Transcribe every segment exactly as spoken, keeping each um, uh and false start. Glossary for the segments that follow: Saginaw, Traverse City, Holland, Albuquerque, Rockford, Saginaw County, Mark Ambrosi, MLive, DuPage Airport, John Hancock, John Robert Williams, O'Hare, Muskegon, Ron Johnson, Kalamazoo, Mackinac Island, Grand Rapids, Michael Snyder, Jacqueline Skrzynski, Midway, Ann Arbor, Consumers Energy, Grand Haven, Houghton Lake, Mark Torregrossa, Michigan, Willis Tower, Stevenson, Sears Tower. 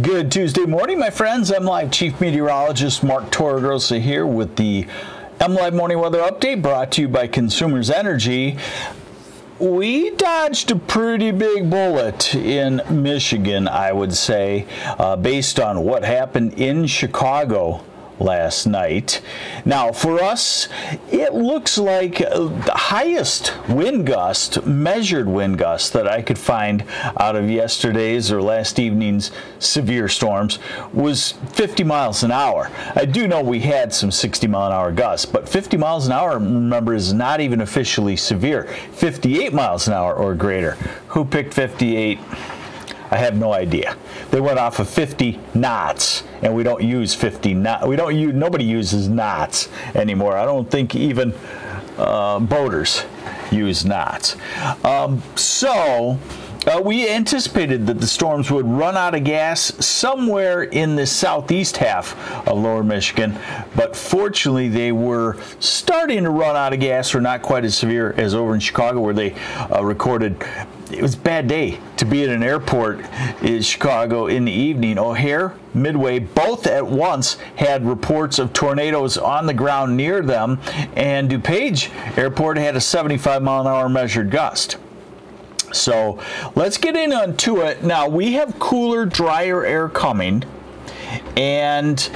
Good Tuesday morning, my friends. MLive Chief Meteorologist Mark Torregrossa here with the MLive Morning Weather Update brought to you by Consumers Energy. We dodged a pretty big bullet in Michigan, I would say, uh, based on what happened in Chicago last night. Now, for us, it looks like the highest wind gust, measured wind gust, that I could find out of yesterday's or last evening's severe storms was fifty miles an hour. I do know we had some sixty mile an hour gusts, but fifty miles an hour, remember, is not even officially severe. fifty-eight miles an hour or greater. Who picked fifty-eight? I have no idea. They went off of fifty knots, and we don't use fifty knots. We don't use, nobody uses knots anymore. I don't think even uh, boaters use knots. Um, so uh, we anticipated that the storms would run out of gas somewhere in the southeast half of lower Michigan, but fortunately they were starting to run out of gas, or not quite as severe as over in Chicago, where they uh, recorded. It was a bad day to be at an airport in Chicago in the evening. O'Hare, Midway, both at once had reports of tornadoes on the ground near them, and DuPage Airport had a seventy-five mile an hour measured gust. So let's get into it. Now, we have cooler, drier air coming, and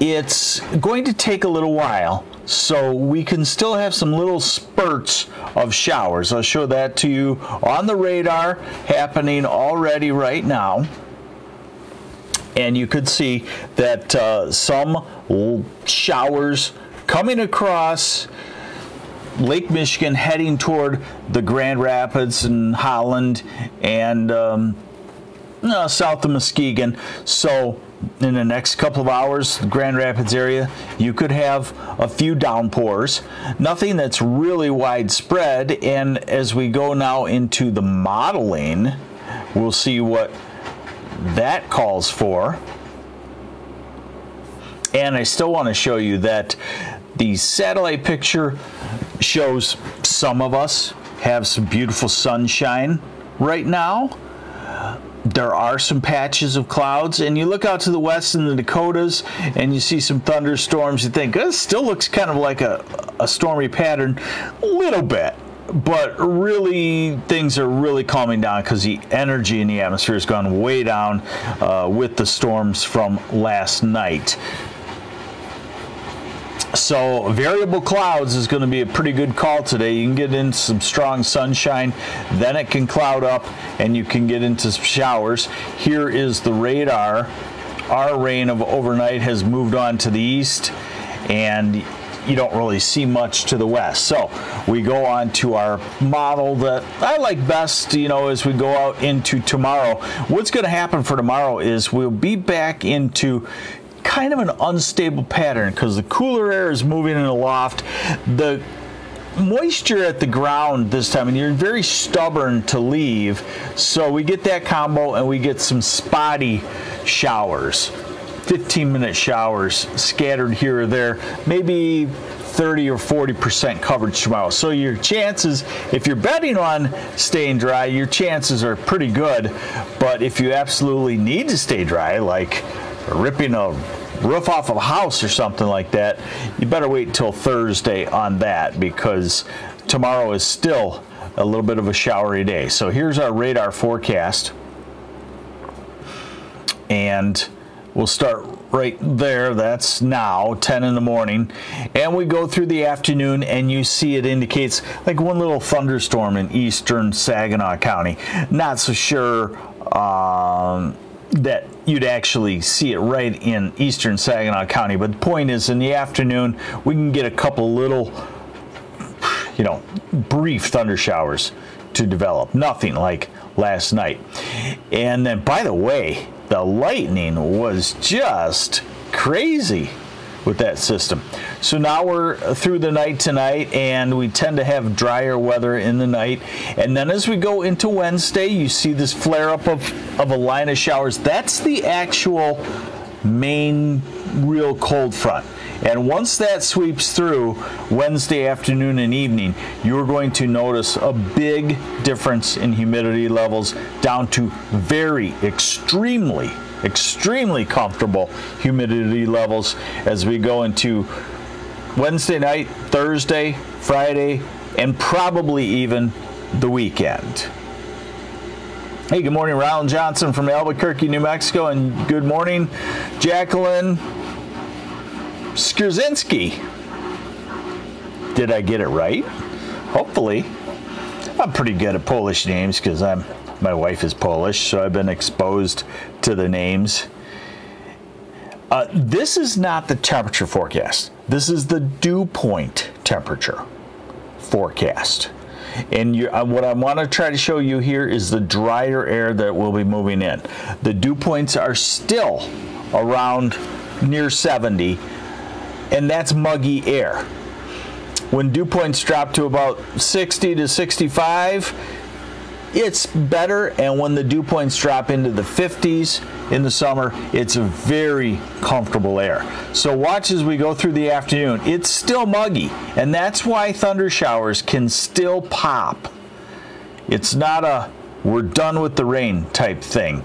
it's going to take a little while. So we can still have some little spurts of showers. I'll show that to you on the radar happening already right now. And you could see that uh, some showers coming across Lake Michigan, heading toward the Grand Rapids and Holland and um, uh, south of Muskegon. So in the next couple of hours, the Grand Rapids area, you could have a few downpours. Nothing that's really widespread. And as we go now into the modeling, we'll see what that calls for. And I still want to show you that the satellite picture shows some of us have some beautiful sunshine right now. There are some patches of clouds, and you look out to the west in the Dakotas and you see some thunderstorms. You think, this still looks kind of like a, a stormy pattern, a little bit, but really things are really calming down because the energy in the atmosphere has gone way down uh, with the storms from last night. So variable clouds is going to be a pretty good call today. You can get in some strong sunshine, then it can cloud up and you can get into some showers. Here is the radar. Our rain of overnight has moved on to the east, and you don't really see much to the west. So we go on to our model that I like best, you know, as we go out into tomorrow. What's going to happen for tomorrow is we'll be back into kind of an unstable pattern because the cooler air is moving in aloft. The moisture at the ground this time, and you're very stubborn to leave. So we get that combo, and we get some spotty showers, fifteen minute showers scattered here or there, maybe thirty or forty percent coverage tomorrow. So your chances, if you're betting on staying dry, your chances are pretty good. But if you absolutely need to stay dry, like ripping a roof off of a house or something like that, you better wait until Thursday on that, because tomorrow is still a little bit of a showery day. So here's our radar forecast, and we'll start right there. That's now ten in the morning, and we go through the afternoon, and you see it indicates like one little thunderstorm in eastern Saginaw County. Not so sure um, that you'd actually see it right in eastern Saginaw County, but the point is, in the afternoon we can get a couple little, you know, brief thunder showers to develop. Nothing like last night. And then, by the way, the lightning was just crazy with that system. So now we're through the night tonight, and we tend to have drier weather in the night. And then as we go into Wednesday, you see this flare up of, of a line of showers. That's the actual main real cold front. And once that sweeps through Wednesday afternoon and evening, you're going to notice a big difference in humidity levels, down to very extremely extremely comfortable humidity levels as we go into Wednesday night, Thursday, Friday, and probably even the weekend. Hey, good morning, Ron Johnson from Albuquerque, New Mexico, and good morning, Jacqueline Skrzynski. Did I get it right? Hopefully. I'm pretty good at Polish names because I'm my wife is Polish, so I've been exposed to the names. Uh, this is not the temperature forecast. This is the dew point temperature forecast. And you, uh, what I want to try to show you here is the drier air that will be moving in. The dew points are still around near seventy, and that's muggy air. When dew points drop to about sixty to sixty-five, it's better. And when the dew points drop into the fifties in the summer, it's a very comfortable air. So watch as we go through the afternoon. It's still muggy, and that's why thunder showers can still pop. It's not a we're done with the rain type thing,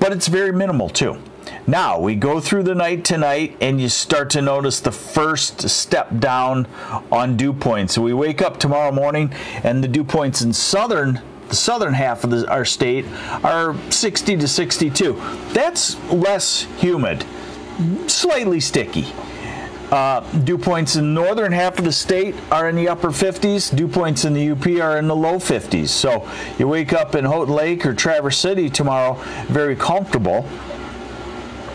but it's very minimal too. Now we go through the night tonight, and you start to notice the first step down on dew points. So we wake up tomorrow morning, and the dew points in southern the southern half of the, our state are sixty to sixty-two. That's less humid, slightly sticky. Uh, dew points in the northern half of the state are in the upper fifties. Dew points in the U P are in the low fifties. So you wake up in Houghton Lake or Traverse City tomorrow, very comfortable.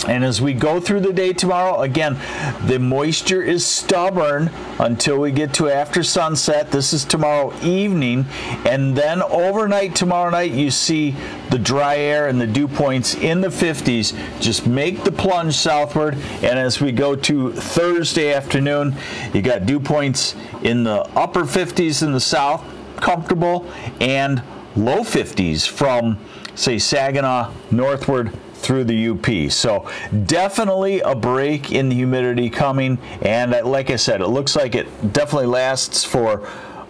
And as we go through the day tomorrow, again, the moisture is stubborn until we get to after sunset. This is tomorrow evening. And then overnight tomorrow night, you see the dry air and the dew points in the fifties just make the plunge southward. And as we go to Thursday afternoon, you got dew points in the upper fifties in the south, comfortable, and low fifties from, say, Saginaw northward through the U P. So definitely a break in the humidity coming, and like I said, it looks like it definitely lasts for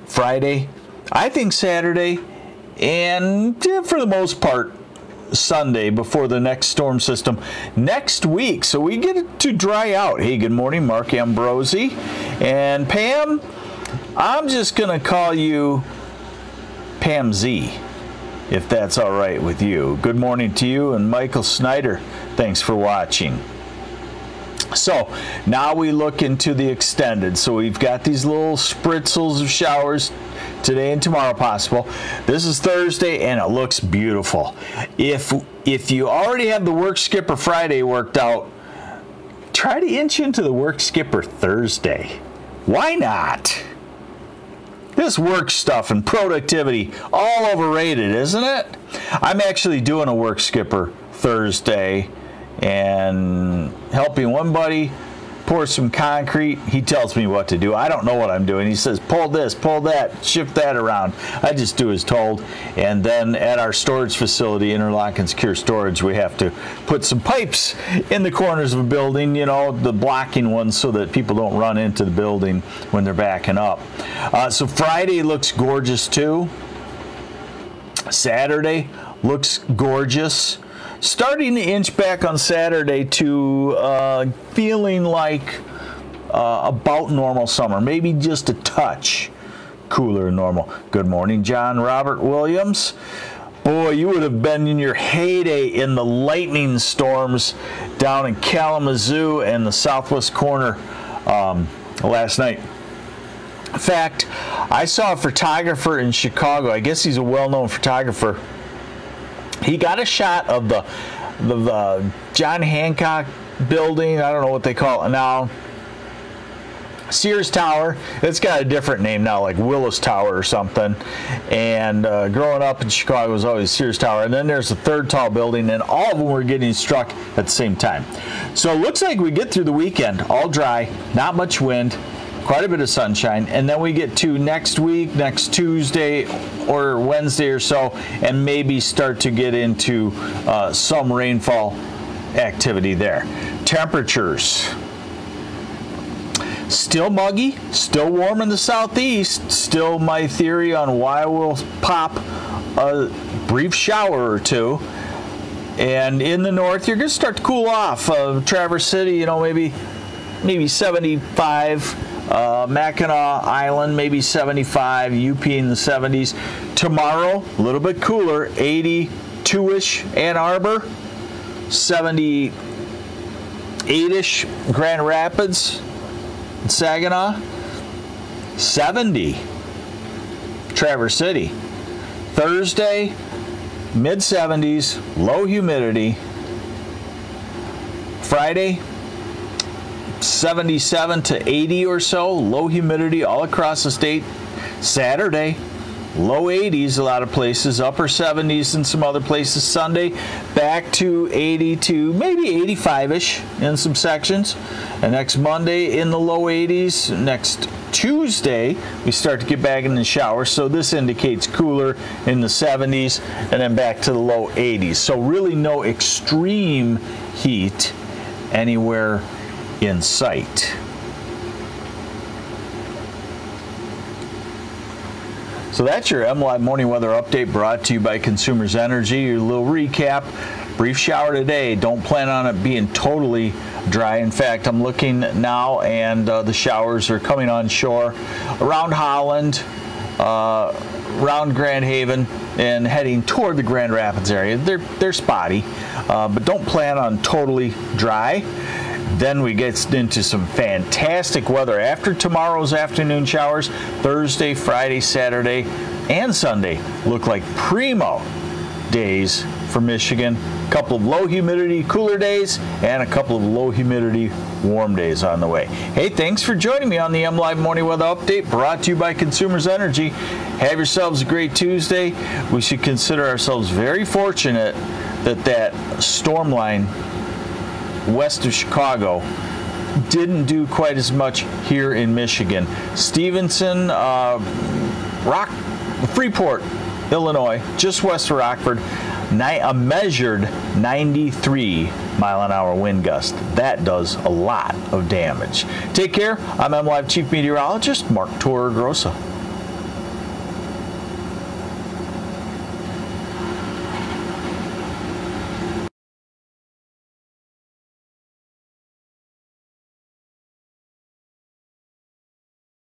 Friday, I think Saturday, and for the most part Sunday before the next storm system next week. So we get it to dry out. Hey, good morning, Mark Ambrosi. And Pam, I'm just gonna call you Pam Z, if that's all right with you. Good morning to you, and Michael Snyder, thanks for watching. So now we look into the extended. So we've got these little spritzels of showers today and tomorrow possible. This is Thursday, and it looks beautiful. If, if you already have the work skipper Friday worked out, try to inch into the work skipper Thursday. Why not? This work stuff and productivity, all overrated, isn't it? I'm actually doing a work skipper Thursday and helping one buddy pour some concrete. He tells me what to do. I don't know what I'm doing. He says, pull this, pull that, shift that around. I just do as told. And then at our storage facility, Interlock and Secure Storage, we have to put some pipes in the corners of a building, you know, the blocking ones so that people don't run into the building when they're backing up. Uh, so Friday looks gorgeous too. Saturday looks gorgeous. Starting to inch back on Saturday to uh, feeling like uh, about normal summer, maybe just a touch cooler than normal. Good morning, John Robert Williams. Boy, you would have been in your heyday in the lightning storms down in Kalamazoo and the southwest corner um, last night. In fact, I saw a photographer in Chicago. I guess he's a well-known photographer. He got a shot of the, the, the John Hancock building. I don't know what they call it now. Sears Tower. It's got a different name now, like Willis Tower or something. And uh, growing up in Chicago, it was always Sears Tower. And then there's the third tall building, and all of them were getting struck at the same time. So it looks like we get through the weekend all dry, not much wind, quite a bit of sunshine, and then we get to next week, next Tuesday or Wednesday or so, and maybe start to get into uh, some rainfall activity there. Temperatures still muggy, still warm in the southeast. Still my theory on why we'll pop a brief shower or two. And in the north, you're going to start to cool off. Uh, Traverse City, you know, maybe maybe seventy-five. Uh, Mackinac Island, maybe seventy-five. U P in the seventies. Tomorrow, a little bit cooler, eighty-two-ish. Ann Arbor, seventy-eight-ish. Grand Rapids, Saginaw, seventy. Traverse City. Thursday, mid seventies, low humidity. Friday, seventy-seven to eighty or so, low humidity all across the state. Saturday, low eighties a lot of places, upper seventies in some other places. Sunday, back to eighty to maybe eighty-five-ish in some sections. And next Monday, in the low eighties. Next Tuesday, we start to get back in the shower, so this indicates cooler in the seventies and then back to the low eighties. So really no extreme heat anywhere in sight. So that's your MLive Morning Weather Update brought to you by Consumers Energy. Your little recap. Brief shower today. Don't plan on it being totally dry. In fact, I'm looking now, and uh, the showers are coming on shore around Holland, uh, around Grand Haven, and heading toward the Grand Rapids area. They're, they're spotty, uh, but don't plan on totally dry. Then we get into some fantastic weather after tomorrow's afternoon showers. Thursday, Friday, Saturday, and Sunday look like primo days for Michigan. A couple of low humidity cooler days and a couple of low humidity warm days on the way. Hey, thanks for joining me on the MLive Morning Weather Update brought to you by Consumers Energy. Have yourselves a great Tuesday. We should consider ourselves very fortunate that that storm line west of Chicago didn't do quite as much here in Michigan. Stevenson, uh, Rock, Freeport, Illinois, just west of Rockford, a measured ninety-three mile an hour wind gust. That does a lot of damage. Take care. I'm MLive Chief Meteorologist Mark Torregrossa.